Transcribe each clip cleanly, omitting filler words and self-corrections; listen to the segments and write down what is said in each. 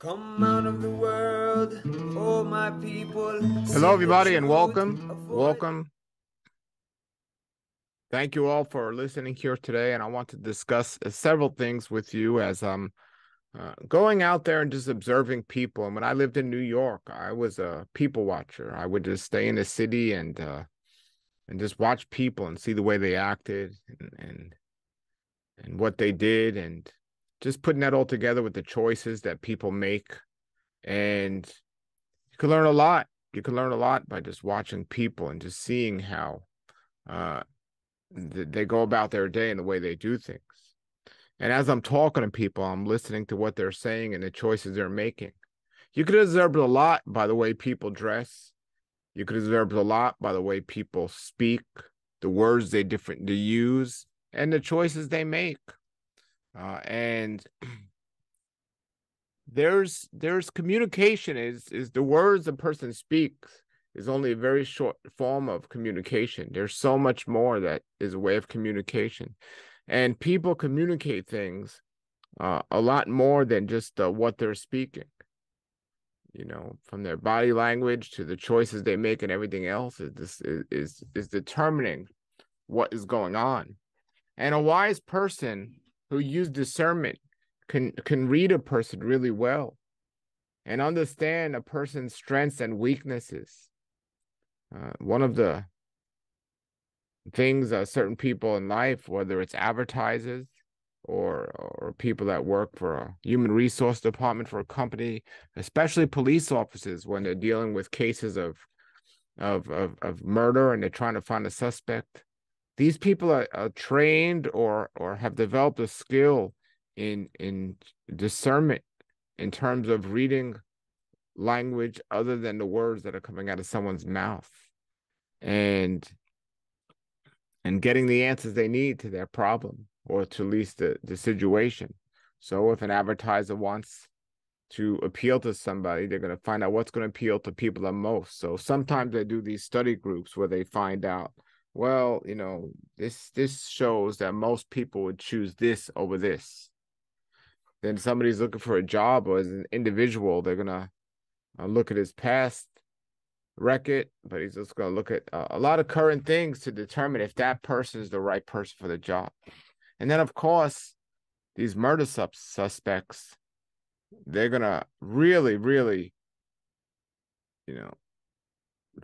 Come out of the world, oh my people. Hello, everybody, and welcome. Thank you all for listening here today, and I want to discuss several things with you as I'm going out there and just observing people. And when I lived in New York, I was a people watcher. I would just stay in the city and just watch people and see the way they acted and what they did, and just putting that all together with the choices that people make. And you can learn a lot. You can learn a lot by just watching people and just seeing how they go about their day and the way they do things. And as I'm talking to people, I'm listening to what they're saying and the choices they're making. You could observe a lot by the way people dress. You could observe a lot by the way people speak, the words they use, and the choices they make. And there's communication is the words a person speaks is only a very short form of communication. There's so much more that is a way of communication, and people communicate things a lot more than just what they're speaking. You know, from their body language to the choices they make and everything else is determining what is going on. And a wise person who use discernment can read a person really well and understand a person's strengths and weaknesses. One of the things certain people in life, whether it's advertisers or people that work for a human resource department for a company, especially police officers when they're dealing with cases of murder and they're trying to find a suspect, these people are trained or have developed a skill in discernment in terms of reading language other than the words that are coming out of someone's mouth, and getting the answers they need to their problem or to at least the situation. So if an advertiser wants to appeal to somebody, they're going to find out what's going to appeal to people the most. So sometimes they do these study groups where they find out, well, you know, this shows that most people would choose this over this. Then somebody's looking for a job, or as an individual, they're going to look at his past record, but he's just going to look at a lot of current things to determine if that person is the right person for the job. And then, of course, these murder suspects, they're going to really, really, you know,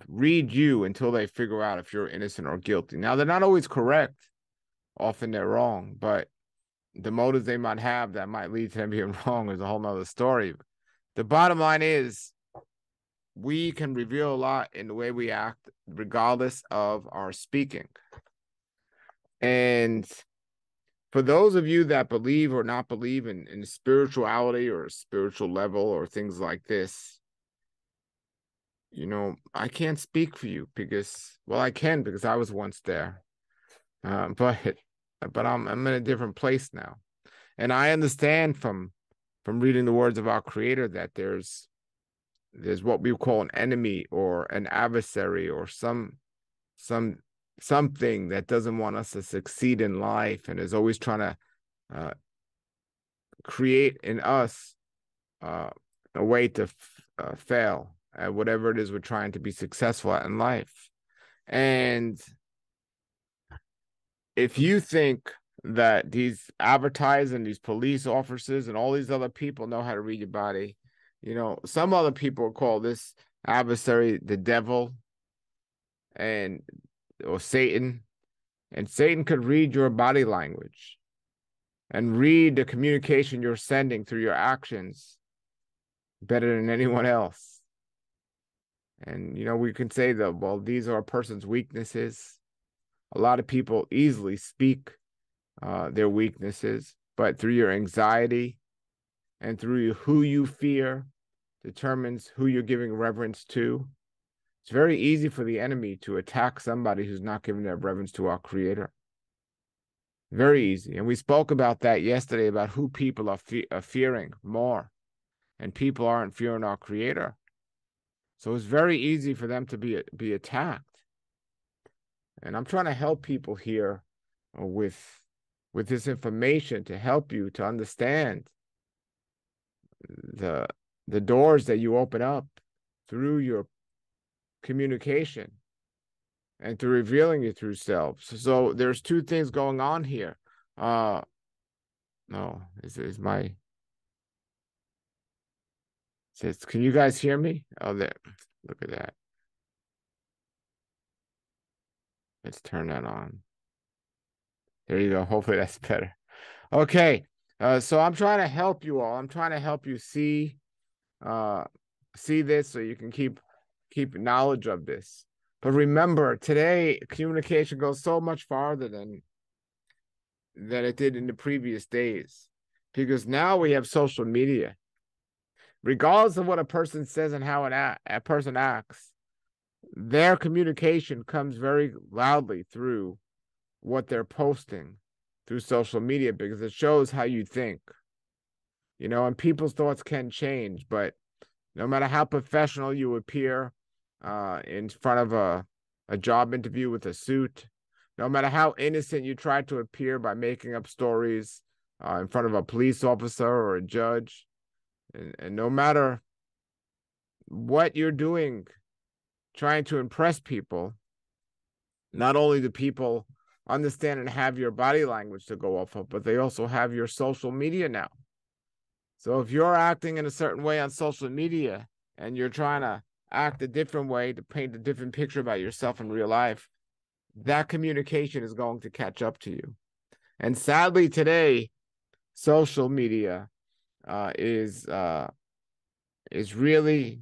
read you until they figure out if you're innocent or guilty. Now, they're not always correct. Often they're wrong, but the motives they might have that might lead to them being wrong is a whole nother story. The bottom line is we can reveal a lot in the way we act regardless of our speaking. And for those of you that believe or not believe in spirituality or a spiritual level or things like this, you know, I can't speak for you because, well, I can because I was once there, but I'm in a different place now, and I understand from reading the words of our Creator that there's what we call an enemy or an adversary or something that doesn't want us to succeed in life and is always trying to create in us a way to fail at whatever it is we're trying to be successful at in life. And if you think that these advertisers and these police officers and all these other people know how to read your body, you know, some other people call this adversary the devil or Satan. And Satan could read your body language and read the communication you're sending through your actions better than anyone else. And, you know, we can say that, well, these are a person's weaknesses. A lot of people easily speak their weaknesses, but through your anxiety and through who you fear determines who you're giving reverence to. It's very easy for the enemy to attack somebody who's not giving their reverence to our Creator. Very easy. And we spoke about that yesterday, about who people are fearing more. And people aren't fearing our Creator. So it's very easy for them to be attacked. And I'm trying to help people here with this information to help you to understand the the doors that you open up through your communication and through revealing your true self. So there's two things going on here. Can you guys hear me? Oh, there. Look at that. Let's turn that on. There you go. Hopefully that's better. Okay. So I'm trying to help you all. I'm trying to help you see this so you can keep knowledge of this. But remember, today communication goes so much farther than it did in the previous days, because now we have social media. Regardless of what a person says and how a person acts, their communication comes very loudly through what they're posting through social media, because it shows how you think, you know, and people's thoughts can change. But no matter how professional you appear in front of a job interview with a suit, no matter how innocent you try to appear by making up stories in front of a police officer or a judge, and no matter what you're doing, trying to impress people, not only do people understand and have your body language to go off of, but they also have your social media now. So if you're acting in a certain way on social media and you're trying to act a different way to paint a different picture about yourself in real life, that communication is going to catch up to you. And sadly today, social media is really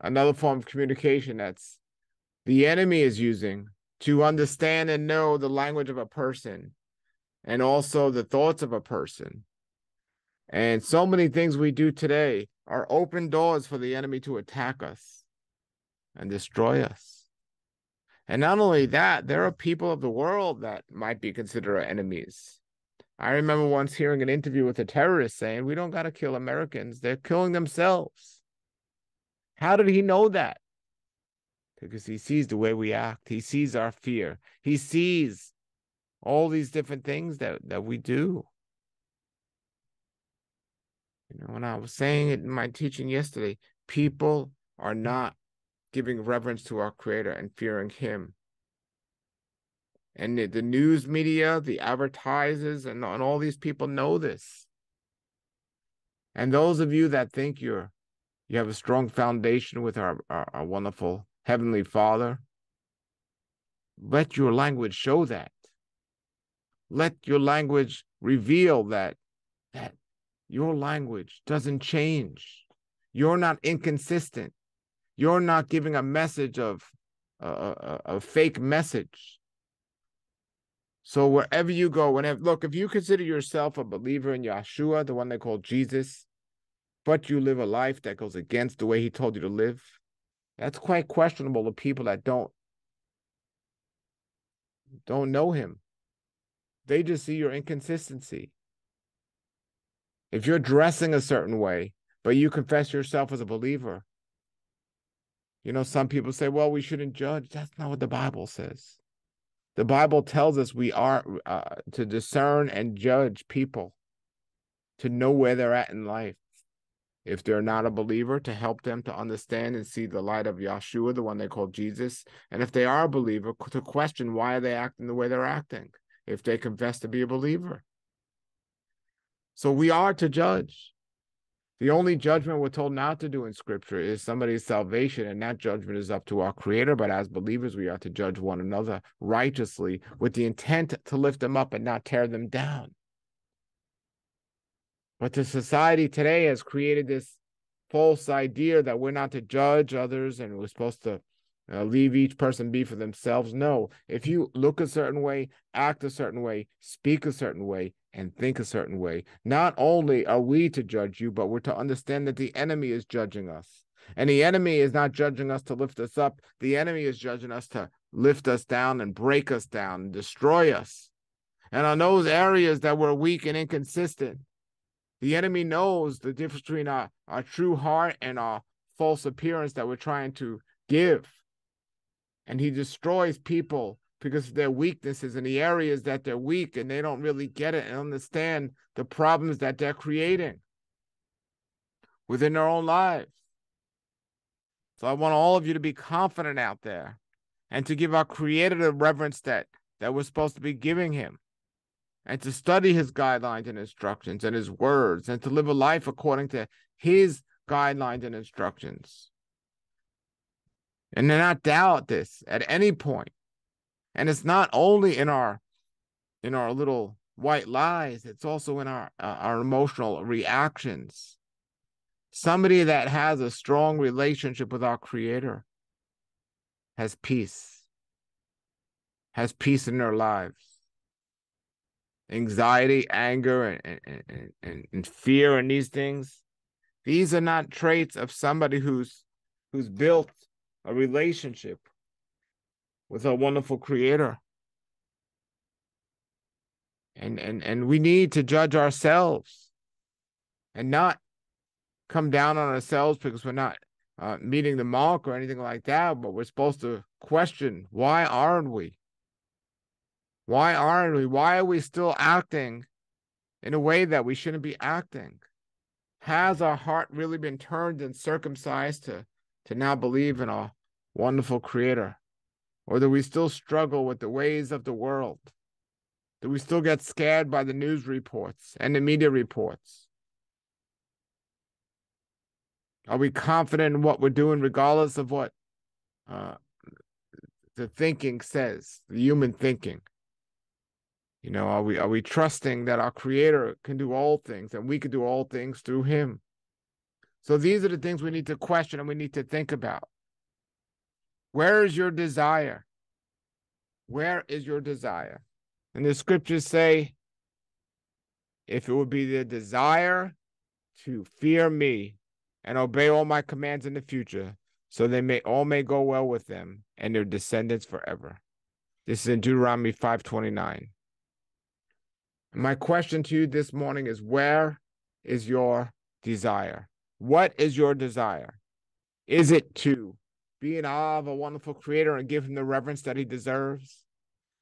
another form of communication that's the enemy is using to understand and know the language of a person and also the thoughts of a person. And so many things we do today are open doors for the enemy to attack us and destroy us. And not only that, there are people of the world that might be considered enemies. I remember once hearing an interview with a terrorist saying, we don't got to kill Americans, they're killing themselves. How did he know that? Because he sees the way we act. He sees our fear. He sees all these different things that we do. You know, when I was saying it in my teaching yesterday, people are not giving reverence to our Creator and fearing Him. And the news media, the advertisers, and all these people know this. And those of you that think you have a strong foundation with our wonderful Heavenly Father, let your language show that. Let your language reveal that your language doesn't change. You're not inconsistent. You're not giving a message of a fake message. So wherever you go, if you consider yourself a believer in Yahshua, the one they call Jesus, but you live a life that goes against the way He told you to live, that's quite questionable to people that don't know Him. They just see your inconsistency. If you're dressing a certain way, but you confess yourself as a believer, you know, some people say, well, we shouldn't judge. That's not what the Bible says. The Bible tells us we are to discern and judge people, to know where they're at in life. If they're not a believer, to help them to understand and see the light of Yahshua, the one they call Jesus. And if they are a believer, to question why are they acting the way they're acting, if they confess to be a believer. So we are to judge. The only judgment we're told not to do in Scripture is somebody's salvation, and that judgment is up to our Creator. But as believers, we are to judge one another righteously with the intent to lift them up and not tear them down. But the society today has created this false idea that we're not to judge others and we're supposed to leave each person be for themselves. No, if you look a certain way, act a certain way, speak a certain way, and think a certain way, not only are we to judge you, but we're to understand that the enemy is judging us. And the enemy is not judging us to lift us up. The enemy is judging us to lift us down and break us down and destroy us. And on those areas that we're weak and inconsistent, the enemy knows the difference between our true heart and our false appearance that we're trying to give. And he destroys people because of their weaknesses in the areas that they're weak and they don't really get it and understand the problems that they're creating. within their own lives. So I want all of you to be confident out there and to give our Creator the reverence that we're supposed to be giving him, and to study his guidelines and instructions and his words, and to live a life according to his guidelines and instructions. And to not doubt this at any point. And it's not only in our little white lies, it's also in our emotional reactions. Somebody that has a strong relationship with our Creator has peace in their lives. Anxiety, anger, and fear, and these things, these are not traits of somebody who's built a relationship with our wonderful Creator. And we need to judge ourselves and not come down on ourselves because we're not meeting the mark or anything like that, but we're supposed to question, why aren't we? Why aren't we? Why are we still acting in a way that we shouldn't be acting? Has our heart really been turned and circumcised to now believe in our wonderful Creator? Or do we still struggle with the ways of the world? Do we still get scared by the news reports and the media reports? Are we confident in what we're doing regardless of what the thinking says, the human thinking? You know, are we trusting that our Creator can do all things and we can do all things through him? So these are the things we need to question and we need to think about. Where is your desire? Where is your desire? And the scriptures say, if it would be the desire to fear me and obey all my commands in the future, so they may go well with them and their descendants forever. This is in Deuteronomy 5:29. My question to you this morning is, where is your desire? What is your desire? Is it to be in awe of a wonderful Creator and give him the reverence that he deserves?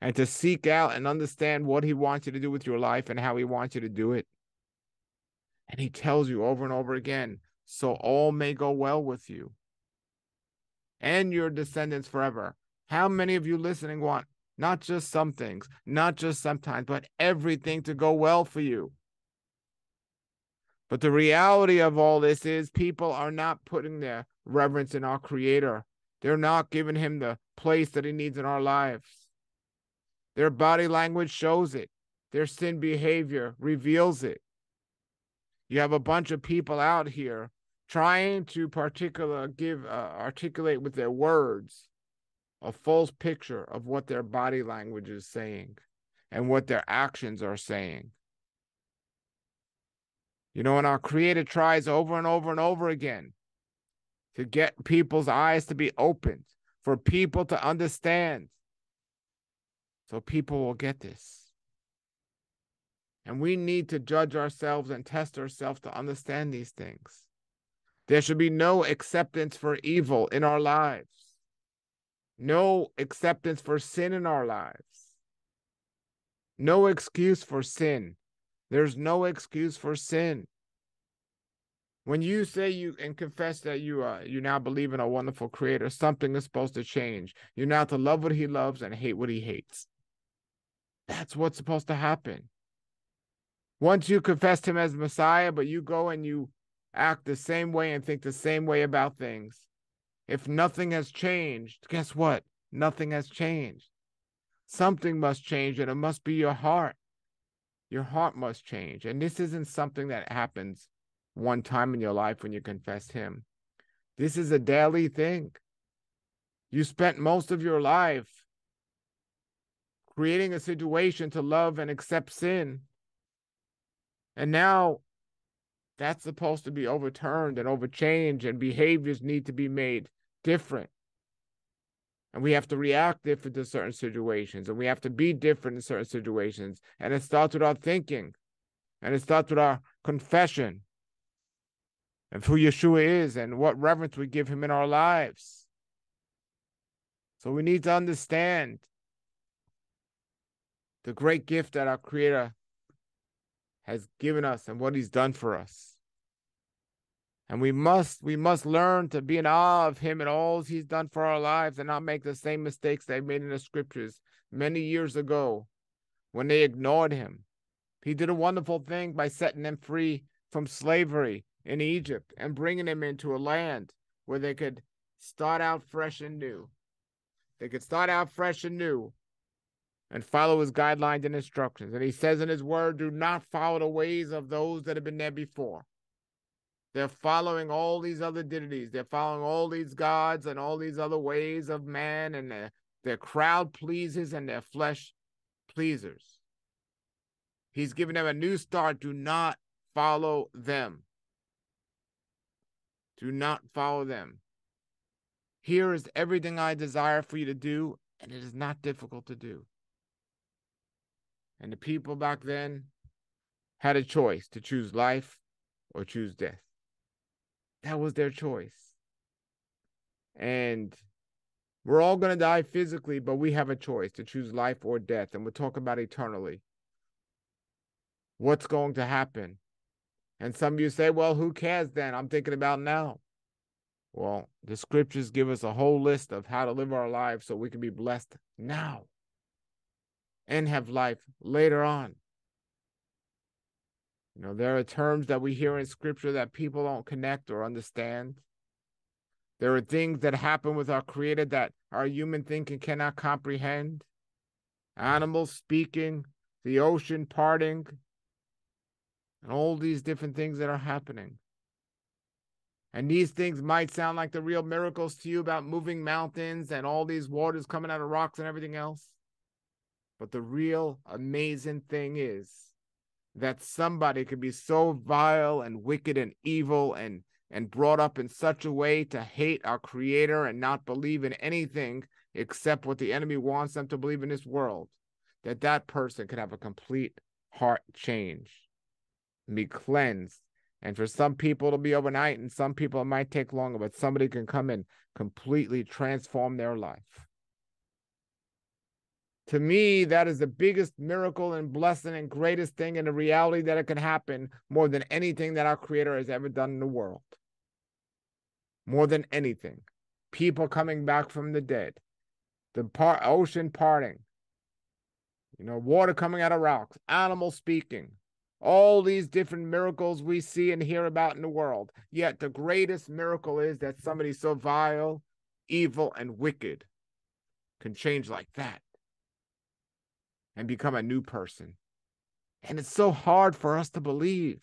And to seek out and understand what he wants you to do with your life and how he wants you to do it. And he tells you over and over again, so all may go well with you and your descendants forever. How many of you listening want not just some things, not just sometimes, but everything to go well for you? But the reality of all this is people are not putting their reverence in our Creator. They're not giving him the place that he needs in our lives. Their body language shows it. Their sin behavior reveals it. You have a bunch of people out here trying to articulate with their words a false picture of what their body language is saying and what their actions are saying. You know, and our Creator tries over and over and over again to get people's eyes to be opened, for people to understand. So people will get this. And we need to judge ourselves and test ourselves to understand these things. There should be no acceptance for evil in our lives. No acceptance for sin in our lives. No excuse for sin. There's no excuse for sin. When you say confess that you now believe in a wonderful Creator, something is supposed to change. You're now to love what he loves and hate what he hates. That's what's supposed to happen. Once you confessed him as Messiah, but you go and you act the same way and think the same way about things, if nothing has changed, guess what? Nothing has changed. Something must change, and it must be your heart. Your heart must change. And this isn't something that happens one time in your life when you confess him. This is a daily thing. You spent most of your life creating a situation to love and accept sin. And now that's supposed to be overturned and overchanged, and behaviors need to be made different. And we have to react different to certain situations, and we have to be different in certain situations. And it starts with our thinking, and it starts with our confession of who Yeshua is and what reverence we give him in our lives. So we need to understand the great gift that our Creator has given us and what he's done for us. And we must learn to be in awe of him and all he's done for our lives, and not make the same mistakes they made in the scriptures many years ago when they ignored him. He did a wonderful thing by setting them free from slavery in Egypt and bringing them into a land where they could start out fresh and new. They could start out fresh and new and follow his guidelines and instructions. And he says in his word, do not follow the ways of those that have been there before. They're following all these other deities. They're following all these gods and all these other ways of man, and their crowd pleasers and their flesh pleasers. He's giving them a new start. Do not follow them. Do not follow them. Here is everything I desire for you to do, and it is not difficult to do. And the people back then had a choice to choose life or choose death. That was their choice. And we're all going to die physically, but we have a choice to choose life or death. And we'll talk about eternally. What's going to happen? And some of you say, well, who cares then? I'm thinking about now. Well, the scriptures give us a whole list of how to live our lives so we can be blessed now and have life later on. You know, there are terms that we hear in scripture that people don't connect or understand. There are things that happen with our Creator that our human thinking cannot comprehend. Animals speaking, the ocean parting, and all these different things that are happening. And these things might sound like the real miracles to you about moving mountains and all these waters coming out of rocks and everything else. But the real amazing thing is that somebody could be so vile and wicked and evil and brought up in such a way to hate our Creator and not believe in anything except what the enemy wants them to believe in this world, that that person could have a complete heart change and be cleansed. And for some people, it'll be overnight, and some people it might take longer, but somebody can come and completely transform their life. To me, that is the biggest miracle and blessing and greatest thing, and the reality that it can happen more than anything that our Creator has ever done in the world. More than anything. People coming back from the dead. The ocean parting. You know, water coming out of rocks. Animals speaking. All these different miracles we see and hear about in the world. Yet the greatest miracle is that somebody so vile, evil, and wicked can change like that and become a new person. And it's so hard for us to believe.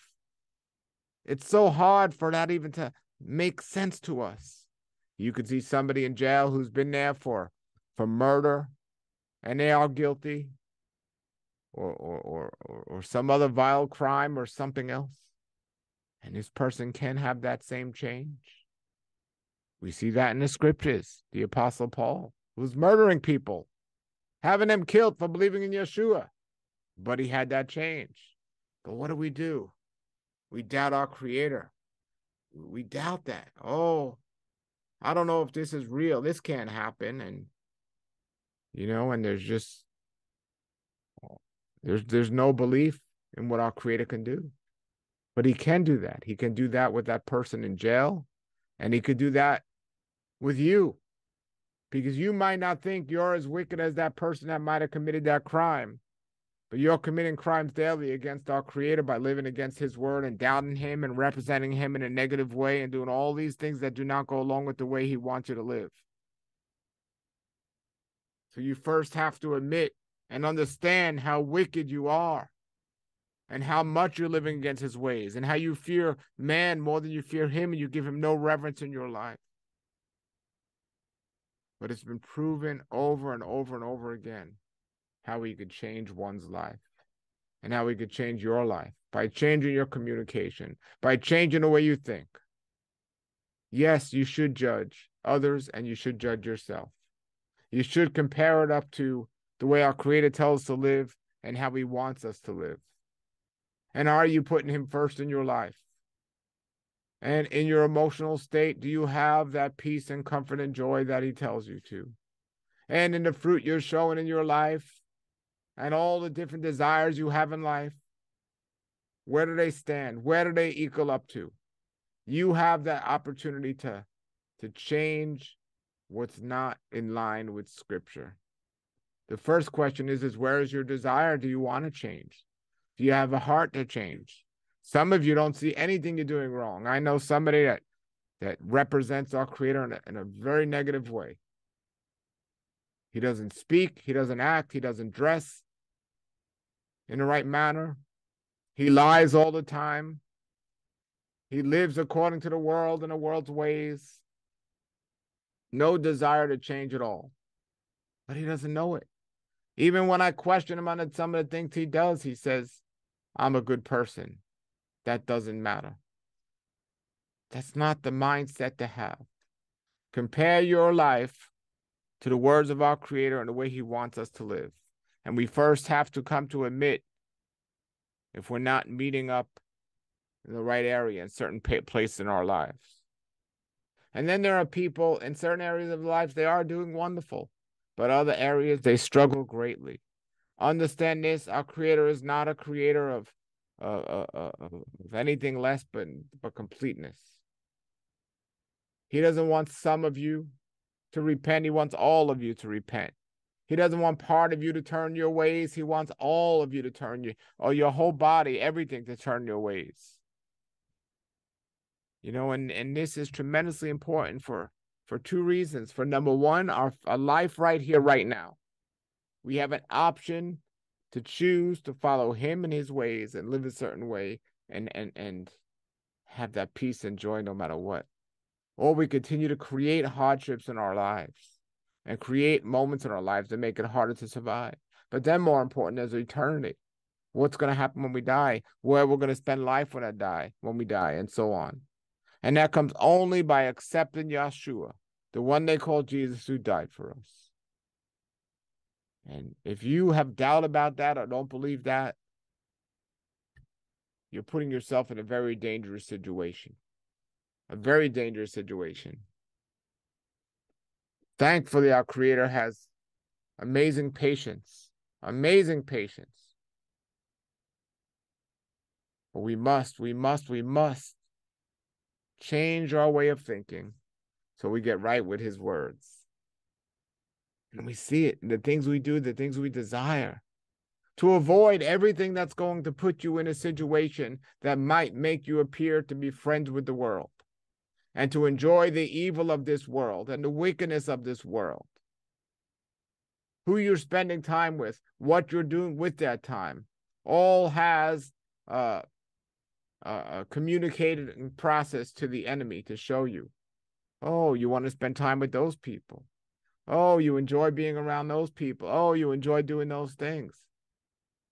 It's so hard for that even to make sense to us. You could see somebody in jail who's been there for murder, and they are guilty, or some other vile crime or something else. And this person can have that same change. We see that in the scriptures. The Apostle Paul, who's murdering people, having them killed for believing in Yeshua. But he had that change. But what do? We doubt our Creator. We doubt that. Oh, I don't know if this is real. This can't happen. And, you know, and there's just, there's no belief in what our Creator can do. But he can do that. He can do that with that person in jail. And he could do that with you. Because you might not think you're as wicked as that person that might have committed that crime, but you're committing crimes daily against our Creator by living against his word and doubting him and representing him in a negative way and doing all these things that do not go along with the way he wants you to live. So you first have to admit and understand how wicked you are and how much you're living against his ways and how you fear man more than you fear him, and you give him no reverence in your life. But it's been proven over and over and over again how he could change one's life and how he could change your life by changing your communication, by changing the way you think. Yes, you should judge others and you should judge yourself. You should compare it up to the way our Creator tells us to live and how he wants us to live. And are you putting him first in your life? And in your emotional state, do you have that peace and comfort and joy that he tells you to? And in the fruit you're showing in your life and all the different desires you have in life, where do they stand? Where do they equal up to? You have that opportunity to change what's not in line with Scripture. The first question is where is your desire? Do you want to change? Do you have a heart to change? Some of you don't see anything you're doing wrong. I know somebody that represents our Creator in a very negative way. He doesn't speak. He doesn't act. He doesn't dress in the right manner. He lies all the time. He lives according to the world and the world's ways. No desire to change at all. But he doesn't know it. Even when I question him on some of the things he does, he says, I'm a good person. That doesn't matter. That's not the mindset to have. Compare your life to the words of our Creator and the way he wants us to live. And we first have to come to admit if we're not meeting up in the right area, in certain place in our lives. And then there are people in certain areas of life, they are doing wonderful. But other areas, they struggle greatly. Understand this, our Creator is not a creator of anything less but completeness. He doesn't want some of you to repent. He wants all of you to repent. He doesn't want part of you to turn your ways. He wants all of you to turn your whole body, everything to turn your ways. You know, and this is tremendously important for two reasons. For number one, our life right here, right now. We have an option to choose to follow him and his ways and live a certain way and have that peace and joy no matter what. Or we continue to create hardships in our lives and create moments in our lives that make it harder to survive. But then more important is eternity. What's going to happen when we die? Where we're going to spend life when we die, and so on. And that comes only by accepting Yahshua, the one they call Jesus who died for us. And if you have doubt about that or don't believe that, you're putting yourself in a very dangerous situation. A very dangerous situation. Thankfully, our Creator has amazing patience. Amazing patience. But we must change our way of thinking so we get right with his words. And we see it in the things we do, the things we desire. To avoid everything that's going to put you in a situation that might make you appear to be friends with the world. And to enjoy the evil of this world and the wickedness of this world. Who you're spending time with, what you're doing with that time, all has communicated and processed to the enemy to show you, oh, you want to spend time with those people. Oh, you enjoy being around those people. Oh, you enjoy doing those things.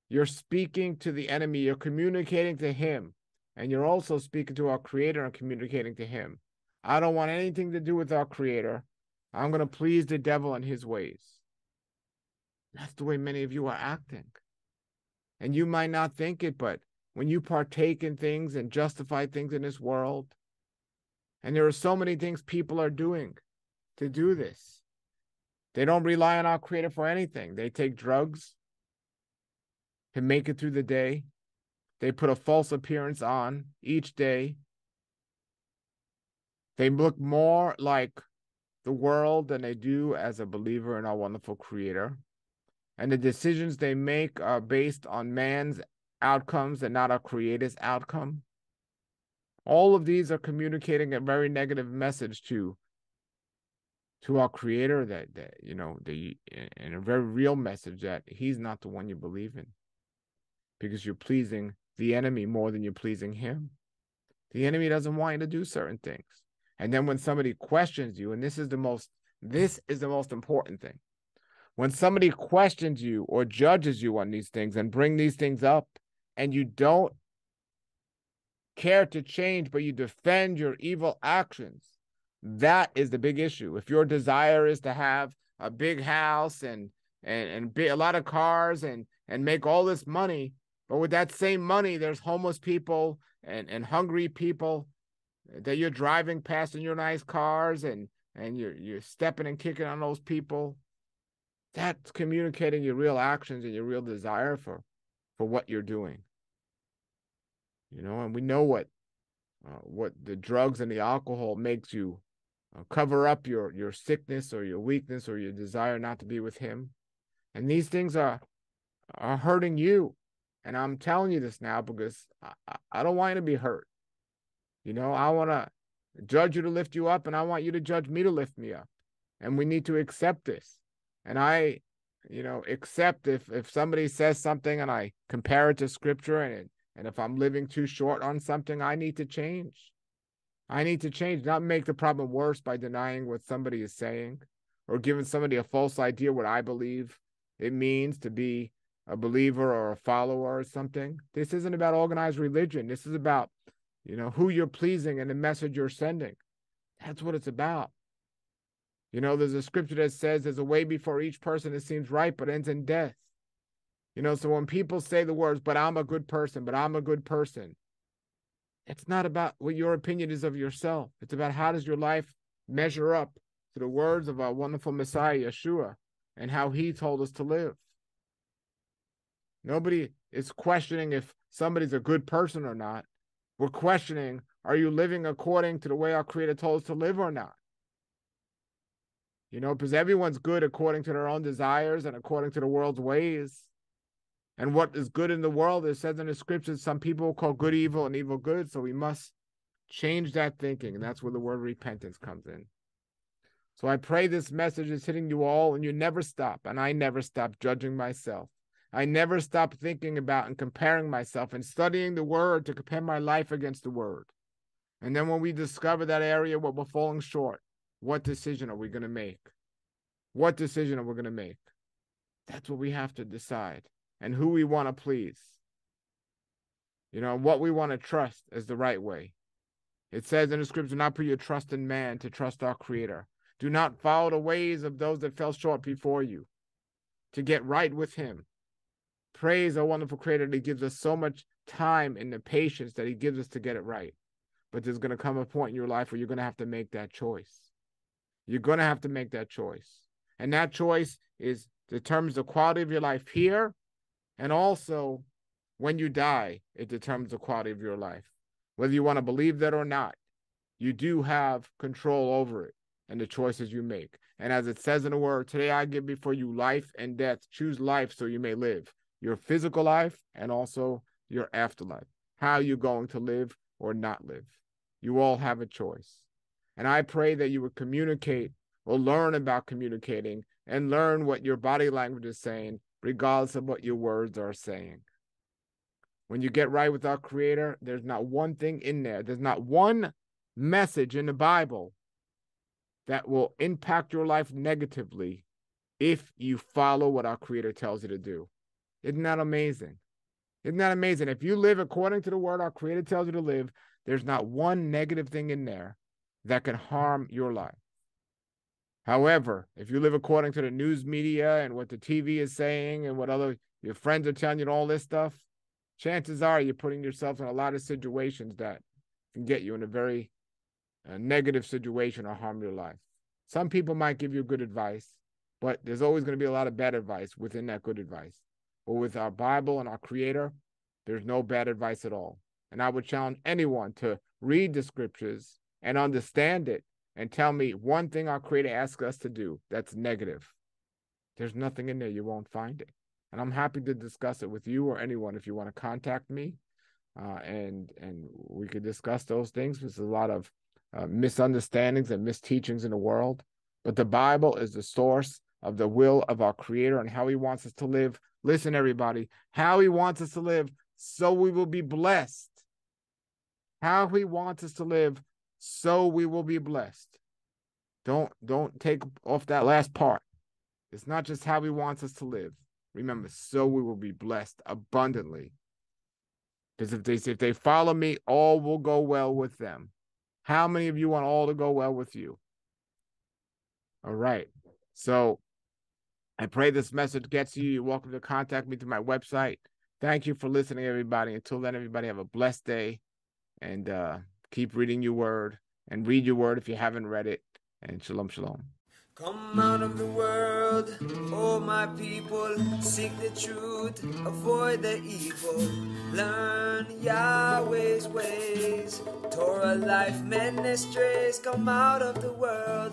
You're speaking to the enemy. You're communicating to him. And you're also speaking to our Creator and communicating to him. I don't want anything to do with our Creator. I'm going to please the devil and his ways. That's the way many of you are acting. And you might not think it, but when you partake in things and justify things in this world, and there are so many things people are doing to do this. They don't rely on our Creator for anything. They take drugs to make it through the day. They put a false appearance on each day. They look more like the world than they do as a believer in our wonderful Creator. And the decisions they make are based on man's outcomes and not our Creator's outcome. All of these are communicating a very negative message to our Creator that you know, and a very real message that he's not the one you believe in, because you're pleasing the enemy more than you're pleasing him. The enemy doesn't want you to do certain things. And then when somebody questions you, and this is the most important thing, when somebody questions you or judges you on these things and bring these things up, and you don't care to change, but you defend your evil actions, that is the big issue. If your desire is to have a big house and a lot of cars and make all this money, but with that same money, there's homeless people and hungry people that you're driving past in your nice cars and you're stepping and kicking on those people, that's communicating your real actions and your real desire for what you're doing. You know, and we know what what the drugs and the alcohol makes you cover up your sickness or your weakness or your desire not to be with him. And these things are hurting you. And I'm telling you this now because I don't want you to be hurt. You know, I want to judge you to lift you up, and I want you to judge me to lift me up. And we need to accept this. And I, you know, accept if somebody says something and I compare it to scripture, and if I'm living too short on something, I need to change. I need to change, not make the problem worse by denying what somebody is saying or giving somebody a false idea what I believe it means to be a believer or a follower or something. This isn't about organized religion. This is about, you know, who you're pleasing and the message you're sending. That's what it's about. You know, there's a scripture that says there's a way before each person that seems right, but ends in death. You know, so when people say the words, but I'm a good person, but I'm a good person, it's not about what your opinion is of yourself. It's about how does your life measure up to the words of our wonderful Messiah, Yeshua, and how he told us to live. Nobody is questioning if somebody's a good person or not. We're questioning, are you living according to the way our Creator told us to live or not? You know, because everyone's good according to their own desires and according to the world's ways. And what is good in the world, it says in the scriptures, some people call good evil and evil good. So we must change that thinking. And that's where the word repentance comes in. So I pray this message is hitting you all, and you never stop. And I never stop judging myself. I never stop thinking about and comparing myself and studying the word to compare my life against the word. And then when we discover that area where we're falling short, what decision are we going to make? What decision are we going to make? That's what we have to decide, and who we want to please. You know, what we want to trust is the right way. It says in the scripture, do not put your trust in man, to trust our Creator. Do not follow the ways of those that fell short before you, to get right with him. Praise our wonderful Creator that he gives us so much time and the patience that he gives us to get it right. But there's going to come a point in your life where you're going to have to make that choice. You're going to have to make that choice. And that choice is determines the quality of your life here. And also, when you die, it determines the quality of your life. Whether you want to believe that or not, you do have control over it and the choices you make. And as it says in the word, today I give before you life and death. Choose life so you may live. Your physical life, and also your afterlife. How you're going to live or not live. You all have a choice. And I pray that you would communicate or learn about communicating and learn what your body language is saying, regardless of what your words are saying. When you get right with our Creator, there's not one thing in there. There's not one message in the Bible that will impact your life negatively if you follow what our Creator tells you to do. Isn't that amazing? Isn't that amazing? If you live according to the word our Creator tells you to live, there's not one negative thing in there that can harm your life. However, if you live according to the news media and what the TV is saying and what other your friends are telling you and all this stuff, chances are you're putting yourself in a lot of situations that can get you in a very negative situation or harm your life. Some people might give you good advice, but there's always going to be a lot of bad advice within that good advice. But with our Bible and our Creator, there's no bad advice at all. And I would challenge anyone to read the scriptures and understand it and tell me one thing our Creator asks us to do that's negative. There's nothing in there. You won't find it. And I'm happy to discuss it with you or anyone if you want to contact me. And we could discuss those things. There's a lot of misunderstandings and misteachings in the world. But the Bible is the source of the will of our Creator and how he wants us to live. Listen, everybody, how he wants us to live so we will be blessed. How he wants us to live so we will be blessed. Don't take off that last part. It's not just how he wants us to live. Remember, so we will be blessed abundantly. Because if they follow me, all will go well with them. How many of you want all to go well with you? All right. So I pray this message gets you. You're welcome to contact me through my website. Thank you for listening, everybody. Until then, everybody, have a blessed day. And keep reading your word. And read your word if you haven't read it. And shalom, shalom. Come out of the world, oh my people, seek the truth, avoid the evil, learn Yahweh's ways, Torah Life Ministries. Come out of the world,